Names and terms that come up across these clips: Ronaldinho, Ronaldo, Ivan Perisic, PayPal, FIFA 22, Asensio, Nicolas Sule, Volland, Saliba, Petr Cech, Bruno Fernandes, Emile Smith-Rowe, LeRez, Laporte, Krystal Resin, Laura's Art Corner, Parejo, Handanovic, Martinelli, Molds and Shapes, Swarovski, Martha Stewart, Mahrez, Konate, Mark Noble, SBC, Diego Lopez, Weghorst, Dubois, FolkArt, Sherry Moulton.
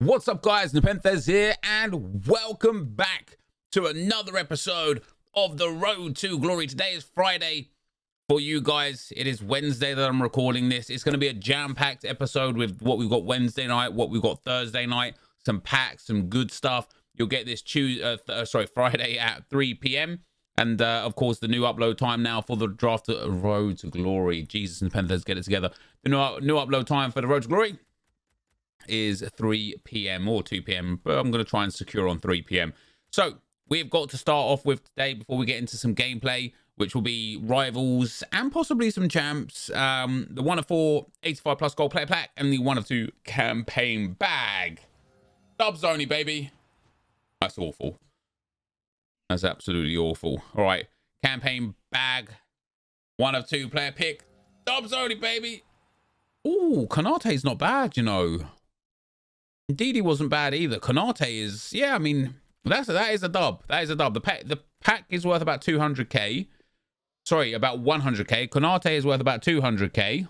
What's up, guys? Nepenthes here, and welcome back to another episode of The Road to Glory. Today is Friday for you guys. It is Wednesday that I'm recording this. It's going to be a jam-packed episode with what we've got Wednesday night, what we've got Thursday night, some packs, some good stuff. You'll get this Friday at 3 p.m. And, of course, the new upload time now for the draft Road to Glory. Jesus and Nepenthes, get it together. The new upload time for the Road to Glory is 3 p.m. or 2 p.m. but I'm going to try and secure on 3 p.m. So we've got to start off with today before we get into some gameplay, which will be rivals and possibly some champs, the 1 of 4 85 plus goal player pack and the 1 of 2 campaign bag. Dubs only, baby. That's awful. That's absolutely awful. All right, campaign bag 1 of 2 player pick. Dubs only, baby. Ooh, Konate's not bad, you know. Indeedy wasn't bad either. Konate is, yeah, I mean, that is a dub. That is a dub. The pack is worth about 200k. Sorry, about 100k. Konate is worth about 200k.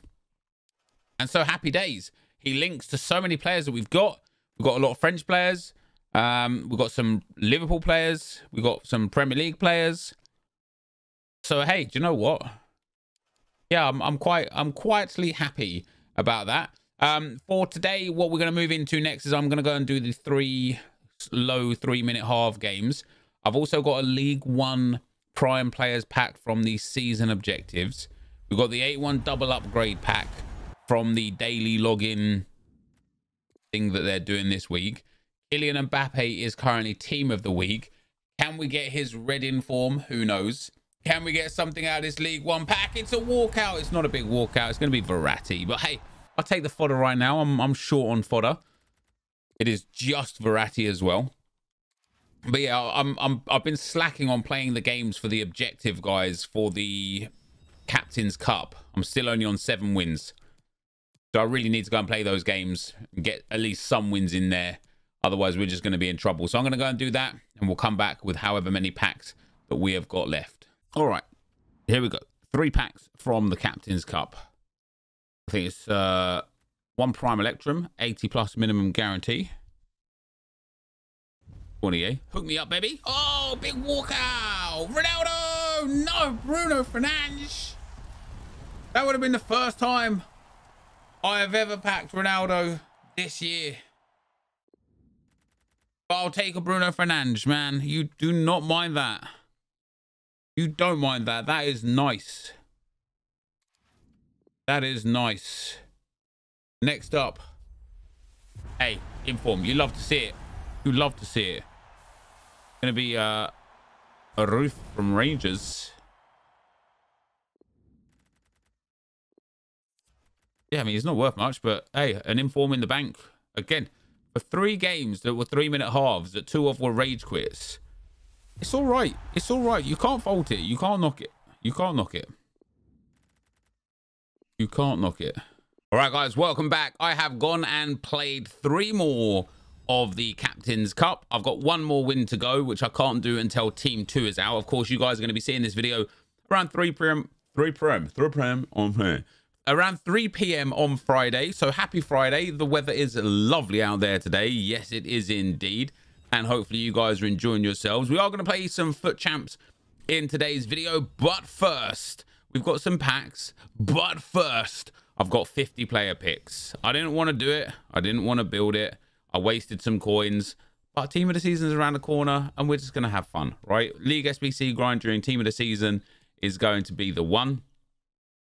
And so happy days. He links to so many players that we've got. We've got a lot of French players. We've got some Liverpool players. We've got some Premier League players. So, hey, do you know what? Yeah, I'm quietly happy about that. For today, what we're going to move into next is I'm going to go and do the three-minute half games. I've also got a League One Prime Players pack from the Season Objectives. We've got the 8-1 Double Upgrade pack from the daily login thing that they're doing this week. Kylian Mbappe is currently Team of the Week. Can we get his red in form? Who knows? Can we get something out of this League One pack? It's a walkout. It's not a big walkout. It's going to be Verratti, but hey, I'll take the fodder right now. I'm short on fodder. It is just Verratti as well. But yeah, I've been slacking on playing the games for the objective guys for the Captain's Cup. I'm still only on 7 wins. So I really need to go and play those games and get at least some wins in there. Otherwise, we're just going to be in trouble. So I'm going to go and do that, and we'll come back with however many packs that we have got left. All right, here we go. 3 packs from the Captain's Cup. I think it's 1 Prime Electrum, 80 plus minimum guarantee. 28. Hook me up, baby. Oh, big walkout. Ronaldo. No, Bruno Fernandes. That would have been the first time I have ever packed Ronaldo this year. But I'll take a Bruno Fernandes, man. You do not mind that. You don't mind that. That is nice. That is nice. Next up. Hey, inform. You love to see it. You love to see it. Going to be a roof from Rangers. Yeah, I mean, it's not worth much, but hey, an inform in the bank. Again, for 3 games that were 3-minute halves, that 2 of were rage quits. It's all right. It's all right. You can't fault it. You can't knock it. You can't knock it. You can't knock it. All right, guys, welcome back. I have gone and played 3 more of the Captain's Cup. I've got 1 more win to go, which I can't do until Team 2 is out. Of course, you guys are going to be seeing this video around 3 p.m. on Friday. So happy Friday. The weather is lovely out there today. Yes, it is indeed. And hopefully you guys are enjoying yourselves. We are going to play some foot champs in today's video, but first, we've got some packs, but first, I've got 50 player picks. I didn't want to do it. I didn't want to build it. I wasted some coins, but Team of the Season is around the corner, and we're just going to have fun, right? League SBC grind during Team of the Season is going to be the one.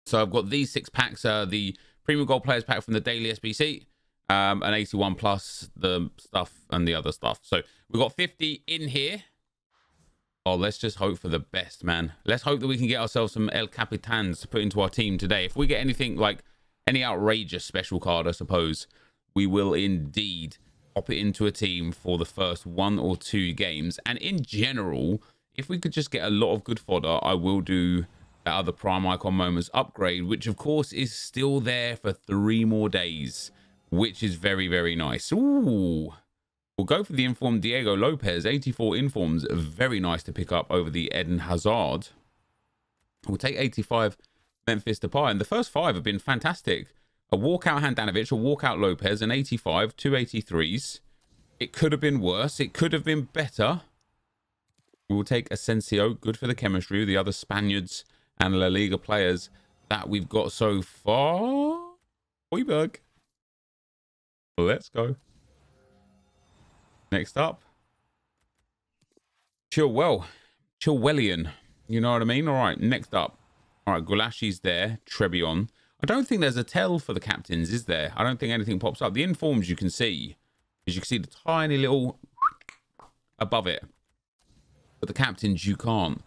So I've got these 6 packs, the Premium Gold Players pack from the Daily SBC, an 81 plus the stuff and the other stuff. So we've got 50 in here. Oh, let's just hope for the best, man. Let's hope that we can get ourselves some El Capitans to put into our team today. If we get anything like any outrageous special card, I suppose, we will indeed pop it into a team for the first 1 or 2 games. And in general, if we could just get a lot of good fodder, I will do that other Prime Icon Moments upgrade, which of course is still there for 3 more days, which is very, very nice. Ooh. We'll go for the informed Diego Lopez. 84 informs. Very nice to pick up over the Eden Hazard. We'll take 85 Memphis Depay. And the first 5 have been fantastic. A walkout Handanovic, a walkout Lopez, an 85, 2 83s. It could have been worse. It could have been better. We will take Asensio. Good for the chemistry. The other Spaniards and La Liga players that we've got so far. Hoiberg. Let's go. Next up. Chilwell. Chilwellian. You know what I mean? All right. Next up. All right. Gulashi's there. Trebion. I don't think there's a tell for the captains, is there? I don't think anything pops up. The informs you can see. As you can see the tiny little above it. But the captains, you can't.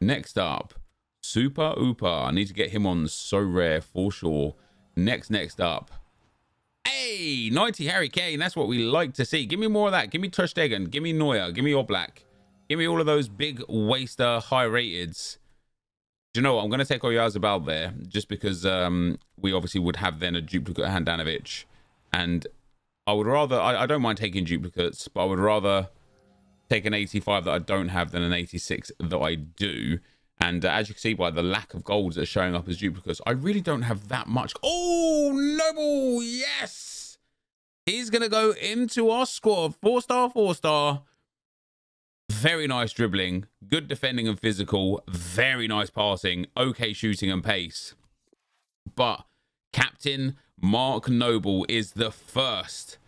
Next up. Super Oopa. I need to get him on so rare for sure. Next up. Hey, 90 Harry Kane. That's what we like to see. Give me more of that. Give me Ter Stegen. Give me Neuer. Give me Oblak. Give me all of those big waster high rateds. Do you know what? I'm going to take Oyarzabal there just because we obviously would have then a duplicate Handanovic. And I would rather... I don't mind taking duplicates, but I would rather take an 85 that I don't have than an 86 that I do. And as you can see by the lack of golds that are showing up as duplicates, I really don't have that much. Oh, Noble, yes! He's going to go into our squad. 4-star, 4-star. Very nice dribbling. Good defending and physical. Very nice passing. Okay shooting and pace. But Captain Mark Noble is the first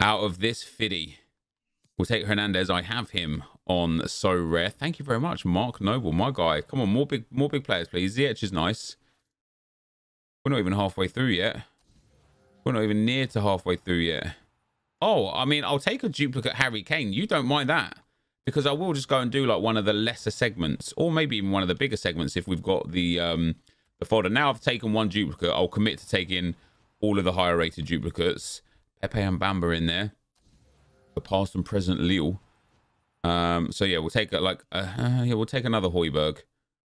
out of this fiddy. We'll take Hernandez. I have him on so rare. Thank you very much, Mark Noble, my guy. Come on, more big players, please. Ziyech is nice. We're not even halfway through yet. We're not even near to halfway through yet. Oh, I mean, I'll take a duplicate Harry Kane. You don't mind that, because I will just go and do like one of the lesser segments, or maybe even one of the bigger segments if we've got the folder. Now I've taken one duplicate. I'll commit to taking all of the higher rated duplicates. Pepe and Bamba in there. The past and present Lille. So yeah, we'll take yeah, we'll take another Højbjerg.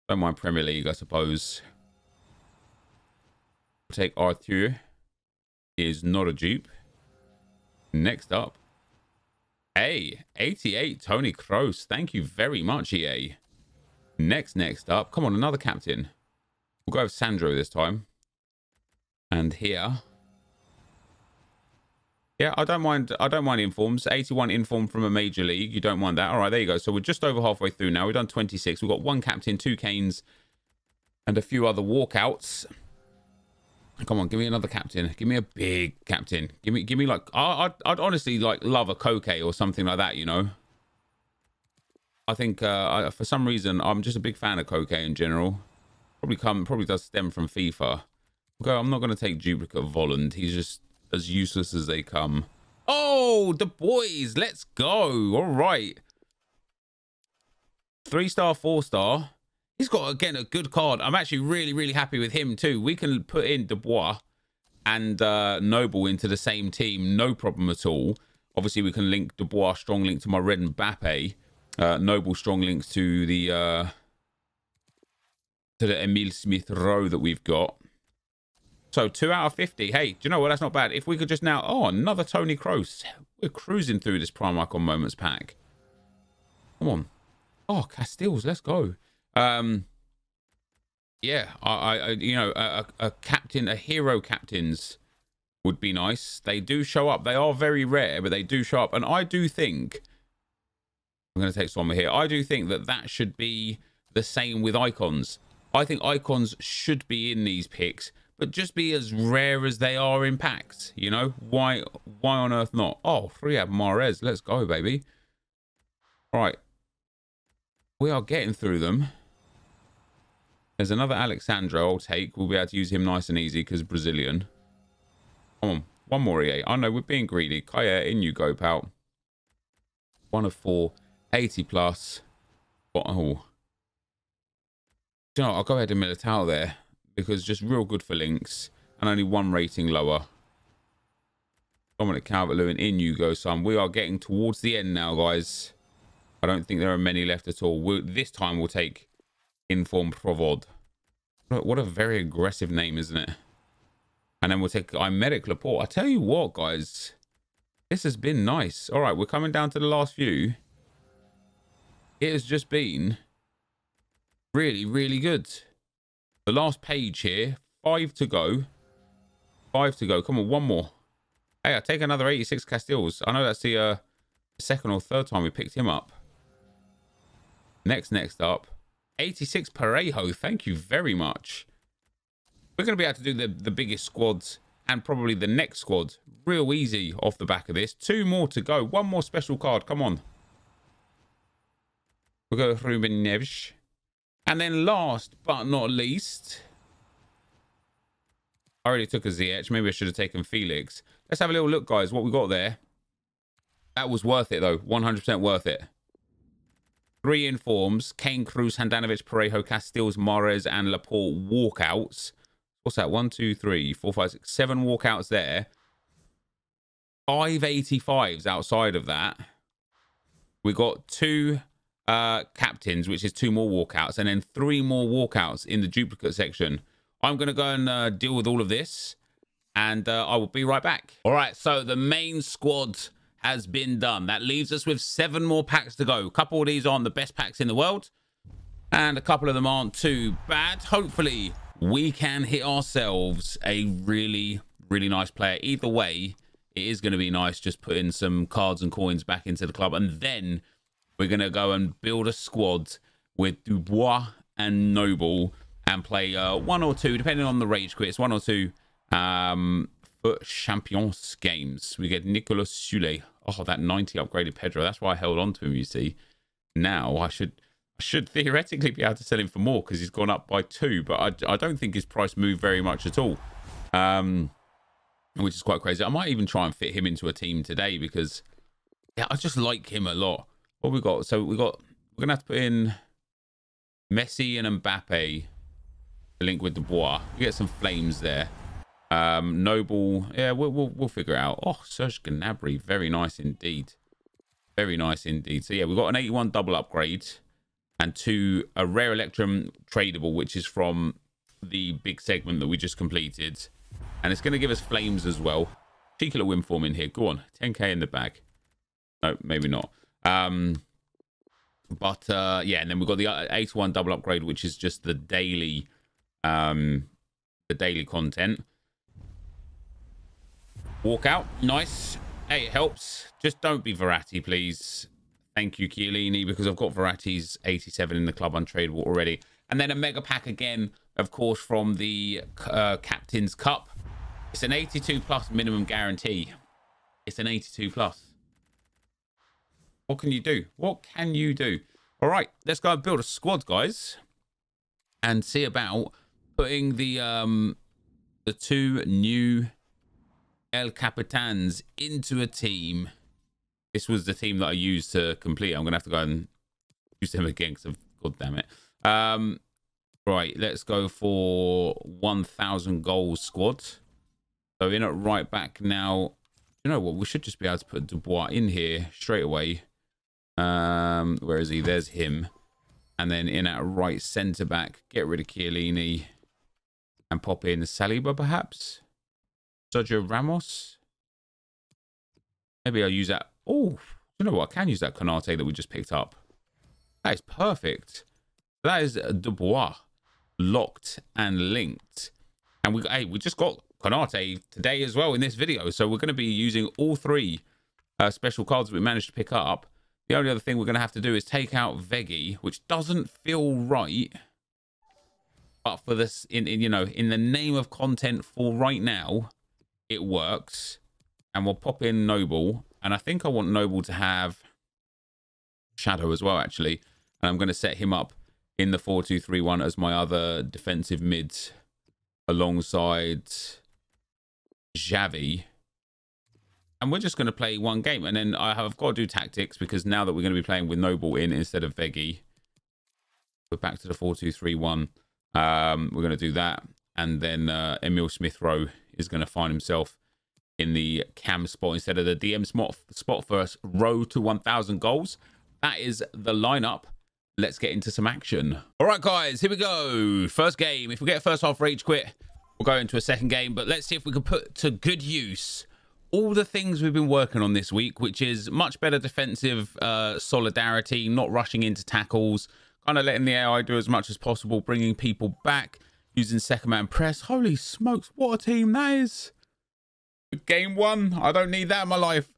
Don't mind Premier League, I suppose. We'll take Arthur. He is not a dupe. Next up, hey, 88 Tony Kroos. Thank you very much, EA. Next up, come on, another captain. We'll go with Sandro this time. And here. Yeah, I don't mind informs. 81 inform from a major league. You don't mind that. All right, there you go. So we're just over halfway through now. We've done 26. We've got one captain, 2 Canes, and a few other walkouts. Come on, give me another captain. Give me a big captain. Give me like I'd honestly like love a Koke or something like that. You know, I think for some reason I'm just a big fan of Koke in general. Probably does stem from FIFA. Okay, I'm not going to take duplicate Volland. He's just as useless as they come. Oh, the boys, let's go. All right. 3-star, 4-star. He's got, again, a good card. I'm actually really, really happy with him too. We can put in Dubois and Noble into the same team. No problem at all. Obviously, we can link Dubois, strong link to my red Mbappe. Noble, strong links to the Emile Smith-Rowe that we've got. So 2 out of 50. Hey, do you know what? That's not bad. If we could just now... Oh, another Tony Kroos. We're cruising through this Prime Icon Moments pack. Come on. Oh, Castiles. Let's go. Yeah, I you know, a captain, a hero captains would be nice. They do show up. They are very rare, but they do show up. And I do think... I'm going to take Sommer here. I do think that that should be the same with icons. I think icons should be in these picks, but just be as rare as they are in packs, you know? Why on earth not? Oh, 3 out of Mahrez. Let's go, baby. All right. We are getting through them. There's another Alexandro I'll take. We'll be able to use him nice and easy because Brazilian. Come on. One more EA. I know, we're being greedy. Kaya, in you go, pal. 1 of 4. 80 plus. Oh. Do you know what? I'll go ahead and Militao there, because just real good for links and only 1 rating lower. Dominic Calvert-Lewin, in you go, son. We are getting towards the end now, guys. I don't think there are many left at all. This time we'll take Inform Provod. What a very aggressive name, isn't it? And then we'll take Imedic Laporte. I tell you what, guys, this has been nice. All right, we're coming down to the last few. It has just been really, really good. The last page here, 5 to go. 5 to go. Come on, 1 more. Hey, I'll take another 86 Castiles. I know that's the second or third time we picked him up. Next up, 86 Parejo. Thank you very much. We're going to be able to do the biggest squads and probably the next squad real easy off the back of this. Two more to go. One more special card. Come on. We'll go with Ruben Neves. And then last but not least, I already took a Ziyech. Maybe I should have taken Felix. Let's have a little look, guys, what we got there. That was worth it, though. 100% worth it. Three informs. Kane, Kroos, Handanovic, Parejo, Castiles, Mahrez, and Laporte walkouts. What's that? 1, 2, 3, 4, 5, 6, 7 walkouts there. 5 85s outside of that. We got 2 captains, which is 2 more walkouts, and then 3 more walkouts in the duplicate section. I'm going to go and deal with all of this, and I will be right back. All right, so the main squad has been done. That leaves us with 7 more packs to go. A couple of these aren't the best packs in the world, and a couple of them aren't too bad. Hopefully, we can hit ourselves a really, really nice player. Either way, it is going to be nice just putting some cards and coins back into the club, and then we're going to go and build a squad with Dubois and Noble and play 1 or 2, depending on the rage quits, 1 or 2 foot champions games. We get Nicolas Sule. Oh, that 90 upgraded Pedro. That's why I held on to him, you see. Now I should theoretically be able to sell him for more because he's gone up by 2, but I don't think his price moved very much at all, which is quite crazy. I might even try and fit him into a team today because, yeah, I just like him a lot. What we got? So we're gonna have to put in Messi and Mbappe to link with Dubois. We get some flames there. Noble, yeah, we'll figure it out. Oh, Serge Gnabry, very nice indeed. Very nice indeed. So yeah, we've got an 81 double upgrade and 2 a rare Electrum tradable, which is from the big segment that we just completed, and it's going to give us flames as well. Cheeky little win form in here. Go on, 10k in the bag. No, maybe not. But yeah, and then we've got the 81 double upgrade, which is just the daily content. Walk out, nice. Hey, it helps. Just don't be Verratti, please. Thank you, Chiellini, because I've got Verratti's 87 in the club untradeable already. And then a mega pack again, of course, from the Captain's Cup. It's an 82 plus minimum guarantee. It's an 82 plus. What can you do? What can you do? All right, let's go and build a squad, guys, and see about putting the 2 new El Capitans into a team. This was the team that I used to complete. I'm gonna have to go and use them again because god damn it. Right, let's go for 1,000 goal squad. So in at right back now, you know what? We should just be able to put Dubois in here straight away. Where is he? There's him. And then in at right centre back, get rid of Chiellini and pop in Saliba, perhaps. Sergio Ramos. Maybe I'll use that. Oh, you know what? I can use that Konate that we just picked up. That is perfect. That is Dubois locked and linked. And we, hey, we just got Konate today as well in this video. So we're going to be using all 3 special cards that we managed to pick up. The only other thing we're going to have to do is take out Veggie, which doesn't feel right. But for this, you know, in the name of content for right now, it works. And we'll pop in Noble. And I think I want Noble to have Shadow as well, actually. And I'm going to set him up in the 4-2-3-1 as my other defensive mid alongside Javi. And we're just going to play 1 game. And then I've got to do tactics because now that we're going to be playing with Noble in instead of Veggie, we're back to the 4-2-3-1. We're going to do that. And then Emile Smith-Rowe is going to find himself in the cam spot instead of the DM spot for us. Row to 1,000 goals. That is the lineup. Let's get into some action. All right, guys, here we go. First game. If we get a first half rage quit, we'll go into a second game. But let's see if we can put to good use all the things we've been working on this week, which is much better defensive solidarity, not rushing into tackles, kind of letting the AI do as much as possible, bringing people back, using second man press. Holy smokes, what a team that is. Game 1, I don't need that in my life.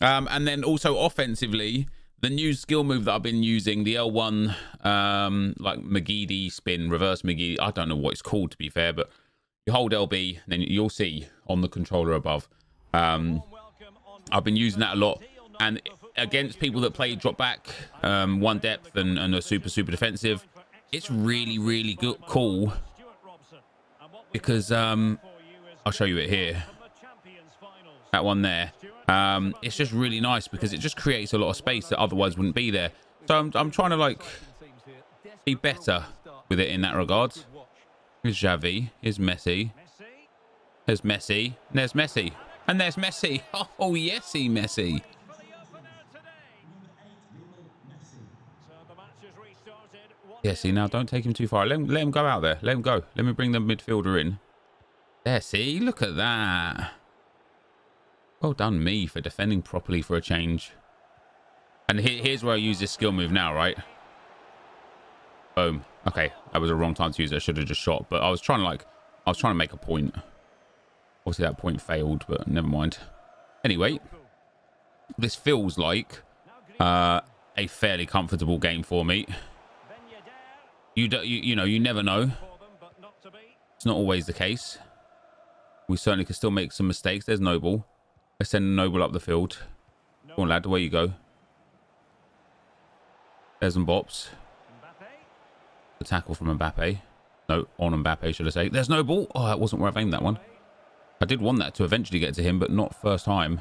And then also offensively, the new skill move that I've been using, the L1, like Magidi spin, reverse Magidi. I don't know what it's called, to be fair, but you hold LB, and then you'll see on the controller above. I've been using that a lot. And against people that play drop back, one depth, and are super, super defensive, it's really, really good, cool. Because I'll show you it here. That one there. It's just really nice because it just creates a lot of space that otherwise wouldn't be there. So I'm trying to like be better with it in that regard. Here's Xavi. Here's Messi. There's Messi. And there's Messi. And there's Messi. Oh, yes, he Messi. Yeah, see, now don't take him too far. Let him go out there. Let him go. Let me bring the midfielder in. There, see? Look at that. Well done me for defending properly for a change. And here's where I use this skill move now, right? Boom. Okay, that was the wrong time to use it. I should have just shot, but I was trying to make a point. Obviously that point failed, but never mind. Anyway, this feels like a fairly comfortable game for me. You know, you never know. It's not always the case. We certainly can still make some mistakes. There's Noble. Let's send Noble up the field. Come on, lad, away you go. There's Mbappe. The tackle from Mbappe. No, on Mbappe, should I say. There's Noble. Oh, that wasn't where I've aimed that one. I did want that to eventually get to him, but not first time.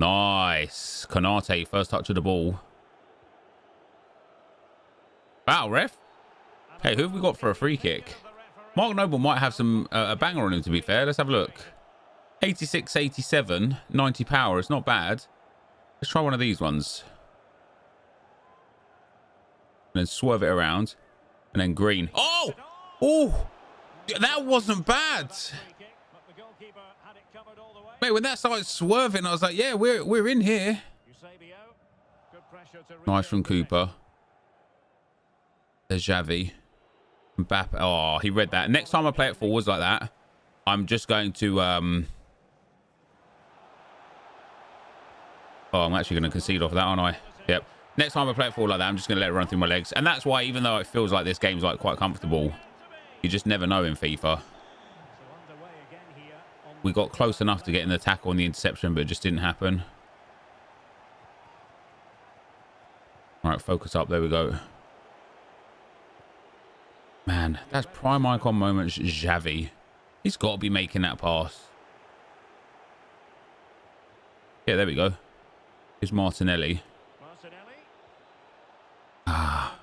Nice. Konate, first touch of the ball. Wow, ref. Hey, who have we got for a free kick? Mark Noble might have some a banger on him, to be fair. Let's have a look. 86, 87, 90 power. It's not bad. Let's try one of these ones. And then swerve it around. And then green. Oh! Oh! That wasn't bad. Mate, when that started swerving, I was like, yeah, we're in here. Nice from Cooper. There's Xavi. Mbappe. Oh, he read that. Next time I play it forwards like that, I'm just going to... Oh, I'm actually going to concede off that, aren't I? Yep. Next time I play it forward like that, I'm just going to let it run through my legs. And that's why, even though it feels like this game's like quite comfortable, you just never know in FIFA. We got close enough to get in the tackle and the interception, but it just didn't happen. All right, focus up. There we go. Man, that's prime icon moments, Xavi. He's got to be making that pass. Yeah, there we go. Is Martinelli. Ah.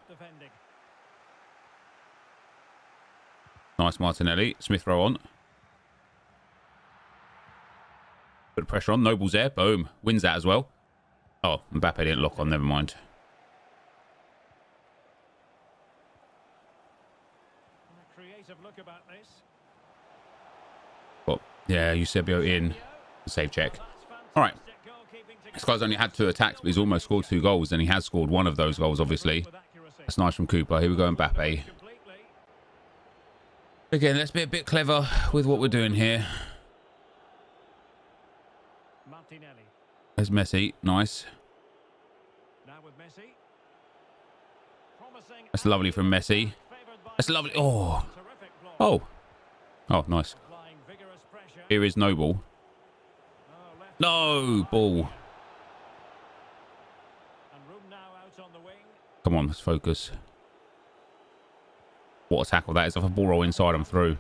Nice Martinelli. Smith-Rowe on. Put pressure on. Noble's there. Boom. Wins that as well. Oh, Mbappe didn't lock on. Never mind. Oh, yeah, Eusebio in. Save check. All right. This guy's only had 2 attacks, but he's almost scored 2 goals, and he has scored 1 of those goals, obviously. That's nice from Cooper. Here we go, Mbappe. Again, let's be a bit clever with what we're doing here. There's Messi. Nice. That's lovely from Messi. That's lovely. Oh. Oh. Oh, nice. Here is Noble. No ball. Come on, let's focus. What a tackle that is. Off a ball roll inside, I'm through.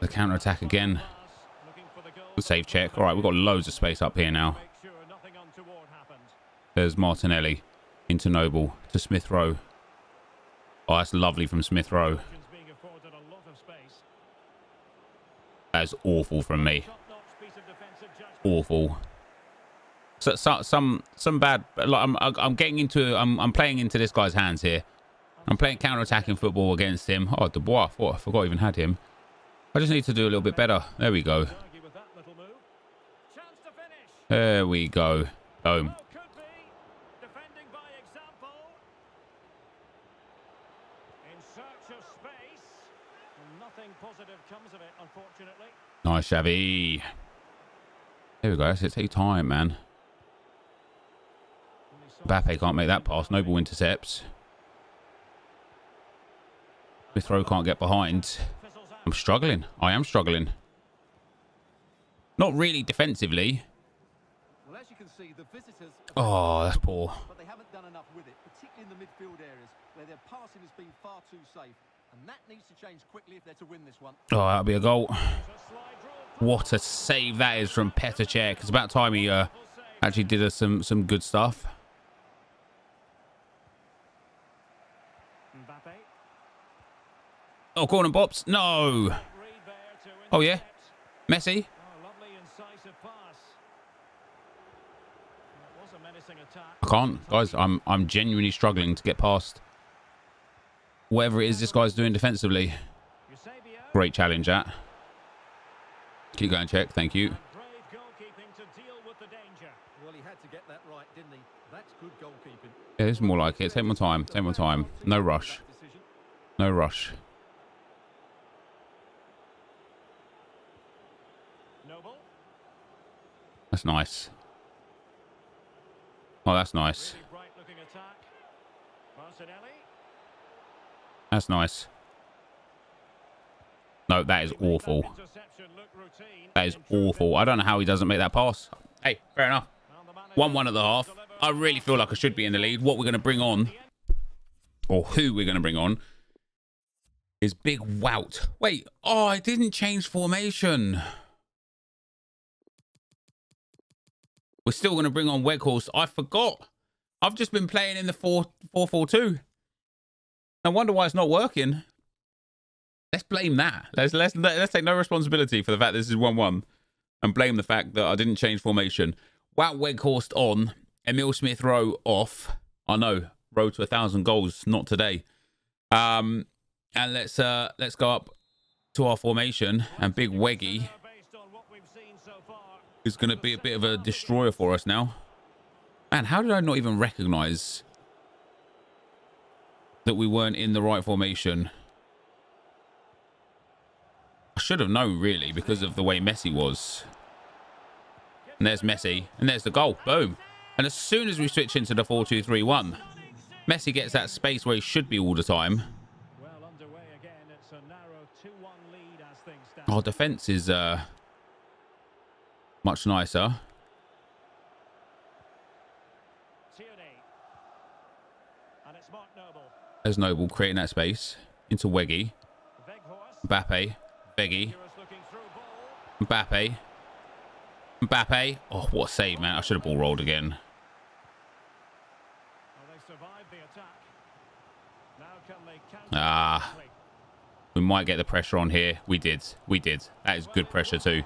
The counter attack again. The save check. All right, we've got loads of space up here now. There's Martinelli into Noble to Smith-Rowe. Oh, that's lovely from Smith-Rowe. That's awful from me. Awful. So some bad. Like I'm getting into. I'm playing into this guy's hands here. I'm playing counter-attacking football against him. Oh, Dubois. I forgot I even had him. I just need to do a little bit better. There we go. There we go. Boom. Nothing positive comes of it, unfortunately. Nice, Xavi. There we go. That's it. Take time, man. Mbappe can't make that pass. Noble intercepts. Smith-Rowe can't get behind. I'm struggling. I am struggling. Not really defensively. Well, as you can see, the visitors... Oh, that's poor. But they haven't done enough with it, particularly in the midfield areas, where their passing has been far too safe. And that needs to change quickly if they're to win this one. Oh, that'll be a goal. What a save that is from Petr Cech. It's about time he actually did us some good stuff. Oh, corner bops. No. Oh, yeah. Messi. I can't. Guys, I'm genuinely struggling to get past whatever it is this guy's doing defensively. Great challenge, that. Keep going, Cech. Thank you. Well, he had to get that right, didn't he? That's good goalkeeping. Yeah, it's more like it. Take more time. Take more time. No rush. No rush. That's nice. Oh, that's nice. That's nice. No, that is awful. That is awful. I don't know how he doesn't make that pass. Hey, fair enough. 1-1 at the half. I really feel like I should be in the lead. What we're going to bring on, or who we're going to bring on, is Big Wout. Wait, oh, I didn't change formation. We're still going to bring on Weghorst. I forgot. I've just been playing in the 4-4-2. No wonder why it's not working. Let's blame that. Let's take no responsibility for the fact this is 1-1 and blame the fact that I didn't change formation. Wout Weghorst on. Emile Smith-Rowe off. I know. Road to 1,000 goals. Not today. And let's go up to our formation. And Big Weggy is going to be a bit of a destroyer for us now. Man, how did I not even recognise that we weren't in the right formation? I should have known, really, because of the way Messi was. And there's Messi. And there's the goal. Boom. And as soon as we switch into the 4-2-3-1, Messi gets that space where he should be all the time. Our defence is... much nicer. And it's Mark Noble. There's Noble creating that space into Veggie. Mbappe. Veggie. Mbappe. Mbappe. Oh, what a save, man. I should have ball rolled again. Well, they survived the attack. Now can they we might get the pressure on here. We did. We did. That is good pressure too.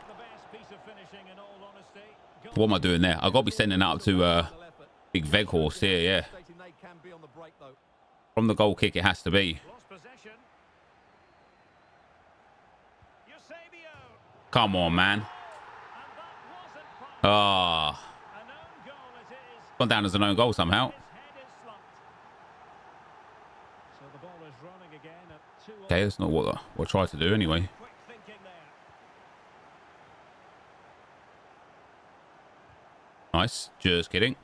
What am I doing there? I've got to be sending out to Big Weghorst here, yeah. From the goal kick, it has to be. Come on, man. Ah. Gone down as an own goal somehow. Okay, that's not what we'll try to do anyway. Nice. Just kidding.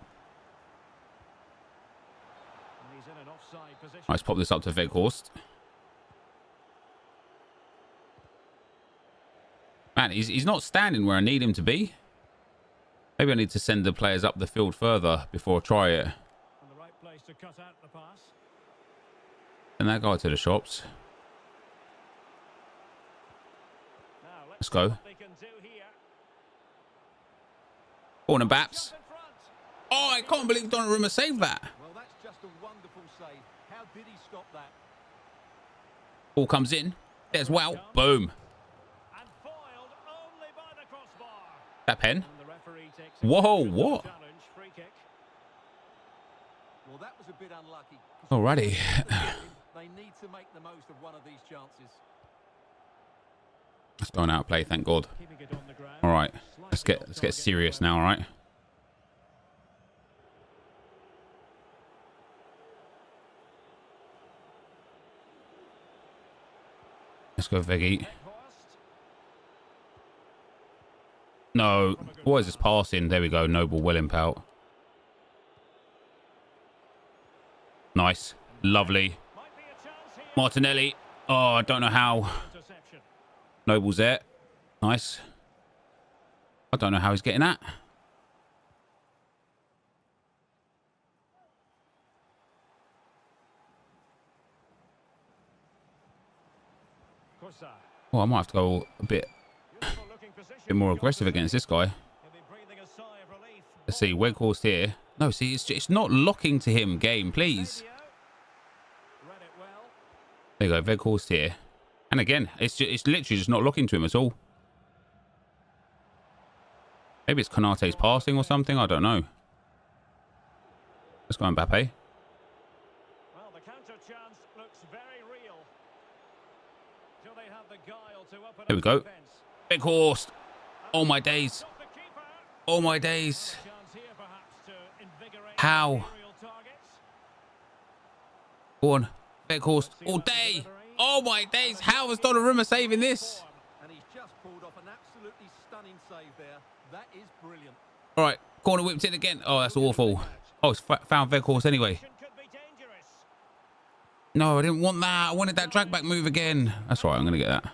He's in an offside position. Nice. Pop this up to Weghorst. Man, he's not standing where I need him to be. Maybe I need to send the players up the field further before I try it. And the right place to cut out the pass. And that guy to the shops. Now, let's go. Corner Baps. Oh, I can't believe Donnarumma saved that. Well, that's just a wonderful save. How did he stop that? Ball comes in. There's Wow. Boom. And foiled only by the crossbar. That pen. Whoa, what? Well, that was a bit unlucky. Alrighty. They need to make the most of one of these chances. Let's go and outplay, thank God. All right, let's get serious now. All right. Let's go Veggie. No. What is this passing? There we go. Noble well in out. Nice. Lovely. Martinelli. Oh, I don't know how. Noble's there. Nice. I don't know how he's getting that. Well, I might have to go a bit more aggressive against this guy. Let's see, Weghorst here. No, see, it's not locking to him, game, please. There you go, Weghorst here. And again, it's literally just not locking to him at all. Maybe it's Konate's passing or something, I don't know. Let's go Mbappe. Here we go. Weghorst. Oh my days. Oh my days. How? Go on. Weghorst. All day. Oh my days. How was Donnarumma saving this? And he's just pulled off an absolutely stunning save there. That is brilliant. All right. Corner whipped in again. Oh, that's awful. Oh, it's found Weghorst anyway. No, I didn't want that. I wanted that drag back move again. That's right. I'm going to get that.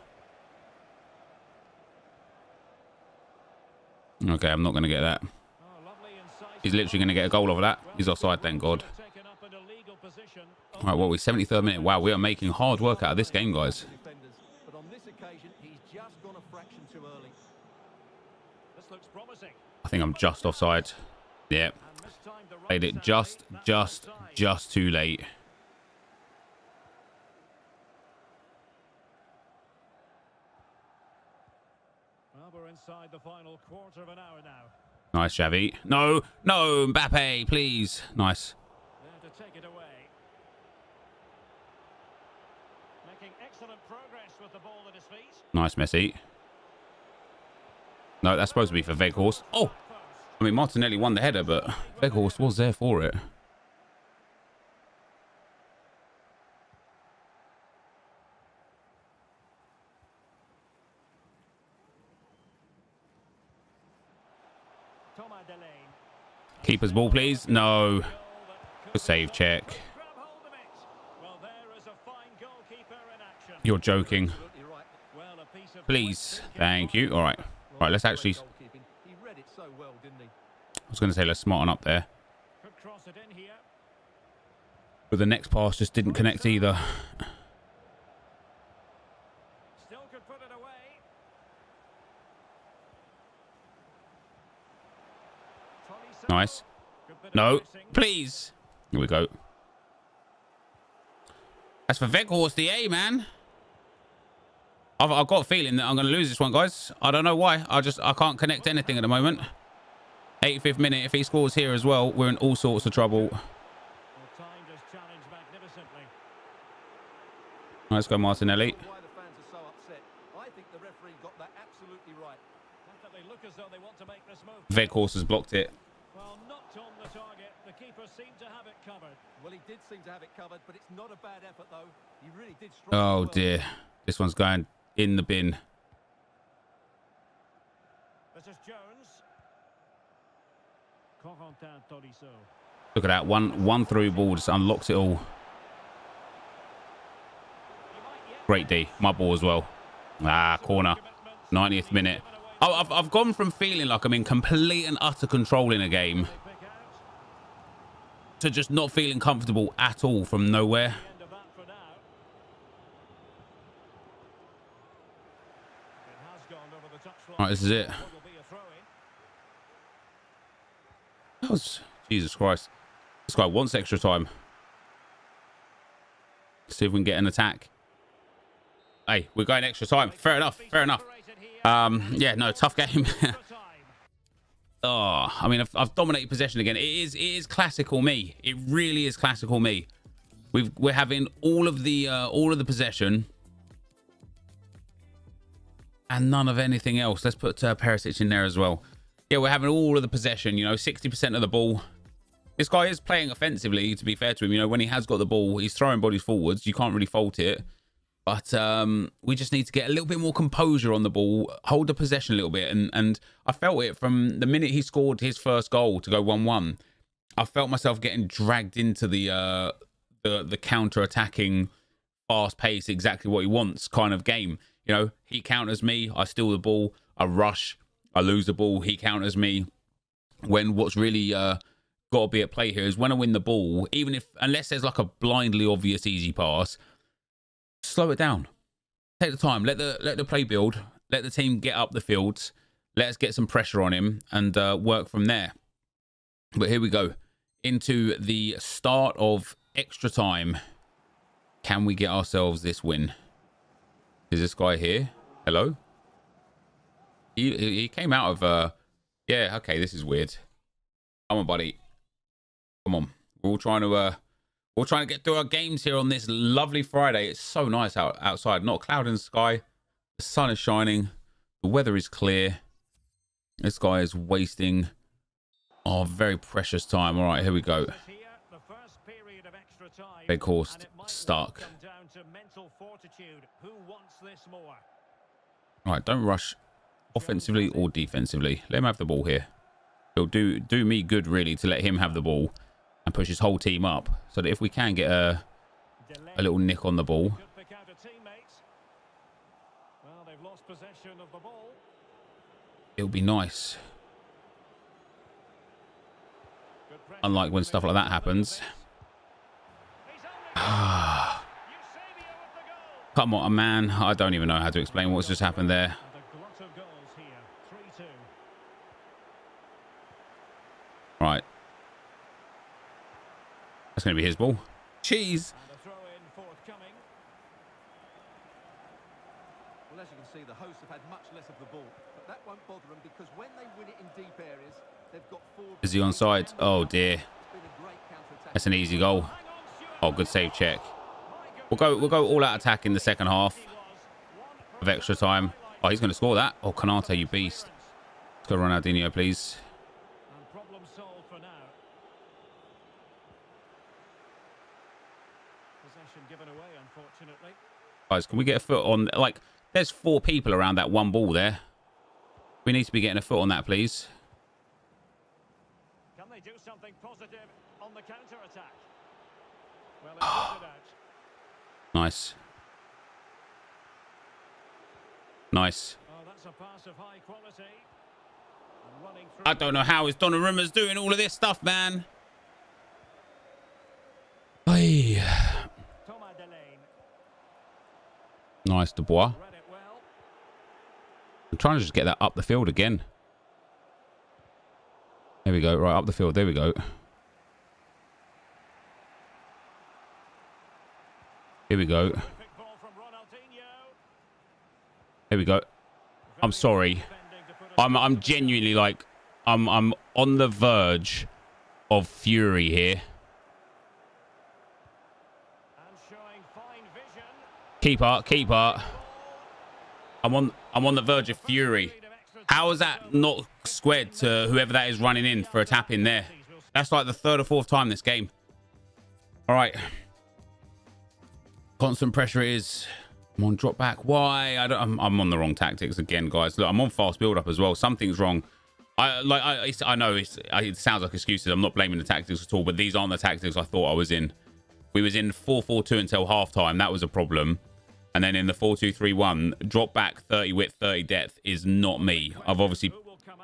Okay, I'm not going to get that. He's literally going to get a goal over that. He's offside, thank God. All right, well, we're 73rd minute. Wow, we are making hard work out of this game, guys. I think I'm just offside. Yeah. Played it just too late. Inside the final quarter of an hour now. Nice, Javi. No, no, Mbappe, please. Nice. There to take it away. Making excellent progress with the ball at his feet. Nice, Messi. No, that's supposed to be for Weghorst. Oh, I mean, Martinelli won the header, but Weghorst was there for it. Keeper's ball, please. No. Save check. You're joking. Please. Thank you. All right. All right, let's actually... I was going to say let's smarten up there. But the next pass just didn't connect either. Nice. No, please. Here we go. That's for Weghorst, the A man. I've got a feeling that I'm going to lose this one, guys. I don't know why. I can't connect anything at the moment. 85th minute. If he scores here as well, we're in all sorts of trouble. Let's go, Martinelli. Weghorst has blocked it. Well, he did seem to have it covered, but it's not a bad effort, though. He really did strike. Oh, dear. This one's going in the bin. Look at that. One through ball just unlocks it all. Great D. My ball as well. Ah, corner. 90th minute. I've gone from feeling like I'm in complete and utter control in a game to just not feeling comfortable at all from nowhere. All right, this is it. That was... Jesus Christ. This guy wants extra time. Let's see if we can get an attack. Hey, we're going extra time. Fair enough. Fair enough. Yeah, no, tough game. Oh, I mean, I've dominated possession again. It is classical me. It really is classical me. We're having all of the possession and none of anything else. Let's put Perisic in there as well. Yeah, we're having all of the possession, you know, 60% of the ball. This guy is playing offensively, to be fair to him. You know, when he has got the ball, he's throwing bodies forwards. You can't really fault it. But we just need to get a little bit more composure on the ball, hold the possession a little bit. And I felt it from the minute he scored his first goal to go 1-1. I felt myself getting dragged into the counter-attacking, fast-paced, exactly what he wants kind of game. You know, he counters me, I steal the ball, I rush, I lose the ball, he counters me. When what's really got to be at play here is when I win the ball, even if, unless there's like a blindly obvious easy pass, slow it down, take the time, let the play build, let the team get up the field, let us get some pressure on him and work from there. But here we go into the start of extra time. Can we get ourselves this win? Is this guy here? Hello? He came out of yeah, okay, this is weird. Come on, buddy. Come on. We're all trying to we're trying to get through our games here on this lovely Friday. It's so nice out outside. Not a cloud in the sky. The sun is shining. The weather is clear. This guy is wasting our very precious time. All right, here we go. Weghorst, Stark. All right, don't rush offensively or defensively. Let him have the ball here. It'll do me good, really, to let him have the ball and push his whole team up, so that if we can get a little nick on the ball. Well, they've lost possession of the ball. It'll be nice. Unlike when stuff like that happens. Come on, man. I don't even know how to explain what's just happened there. Right. That's going to be his ball. Cheese. Well, as you can see, the hosts have had much less of the ball, but that won't bother them because when they win it in deep areas, they've got four. Is he onside? Oh dear. That's an easy goal. Oh, good save check. We'll go all out attack in the second half of extra time. Oh, he's going to score that. Oh, Konate, you beast. Let's go Ronaldinho, please. Guys, can we get a foot on? Like, there's four people around that one ball there. We need to be getting a foot on that, please. Can they do something positive on the counter attack? Well, it out. Nice. Nice. Oh, that's a pass of high quality. I don't know how is Donnarumma's doing all of this stuff, man. Hey. Nice, Dubois. I'm trying to just get that up the field again. There we go. Right, up the field. There we go. Here we go. Here we go. I'm sorry. I'm genuinely like, I'm on the verge of fury here. Keeper. I'm on the verge of fury. How is that not squared to whoever that is running in for a tap in there? That's like the third or fourth time this game. All right. Constant pressure is. I'm on drop back. Why? I'm on the wrong tactics again, guys. Look, I'm on fast build up as well. Something's wrong. I know it sounds like excuses. I'm not blaming the tactics at all, but these aren't the tactics I thought I was in. We was in 4-4-2 until half time. That was a problem. And then in the 4-2-3-1, drop back 30 width, 30 depth is not me. I've obviously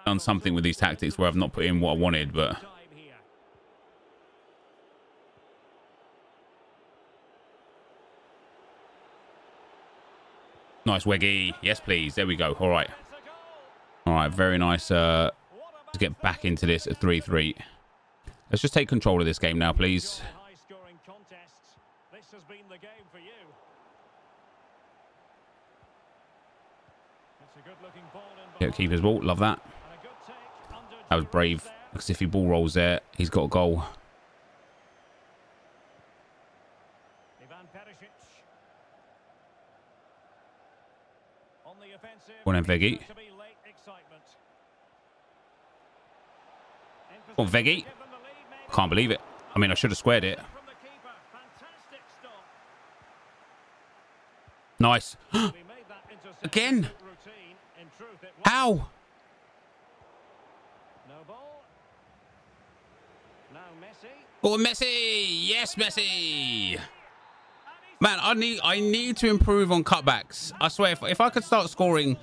done something with these tactics where I've not put in what I wanted, but nice Veggie. Yes, please. There we go. All right. All right. Very nice. Let's get back into this at 3-3. Let's just take control of this game now, please. Has been the game for you. It's a good looking ball in. Yeah, keeper's ball. Love that. That was brave. Because if he ball rolls there, he's got a goal. Ivan Perisic. On the offensive. Go on then, Veggie. Go on, Veggie. Can't believe it. I mean, I should have squared it. Nice. Again. How? Oh, Messi. Yes, Messi. Man, I need to improve on cutbacks. I swear, if I could start scoring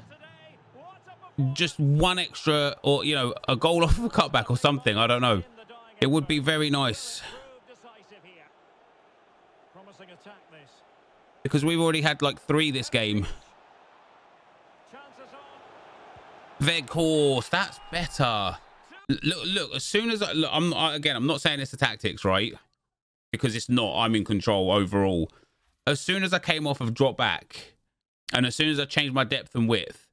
just one extra, or, you know, a goal off of a cutback or something, I don't know, it would be very nice. Because we've already had like 3 this game. Weghorst, that's better. Look, as soon as I'm not saying it's the tactics, right? Because it's not. I'm in control overall. As soon as I came off of drop back, and as soon as I changed my depth and width,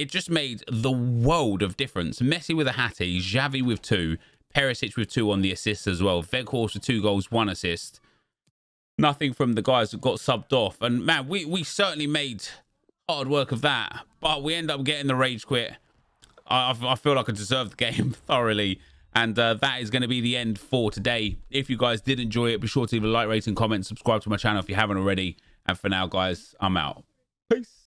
it just made the world of difference. Messi with a hattie, Xavi with 2, Perisic with 2 on the assist as well. Weghorst with 2 goals, 1 assist. Nothing from the guys that got subbed off. And, man, we certainly made hard work of that. But we end up getting the rage quit. I feel like I deserved the game thoroughly. And that is going to be the end for today. If you guys did enjoy it, be sure to leave a like, rating, comment, subscribe to my channel if you haven't already. And for now, guys, I'm out. Peace.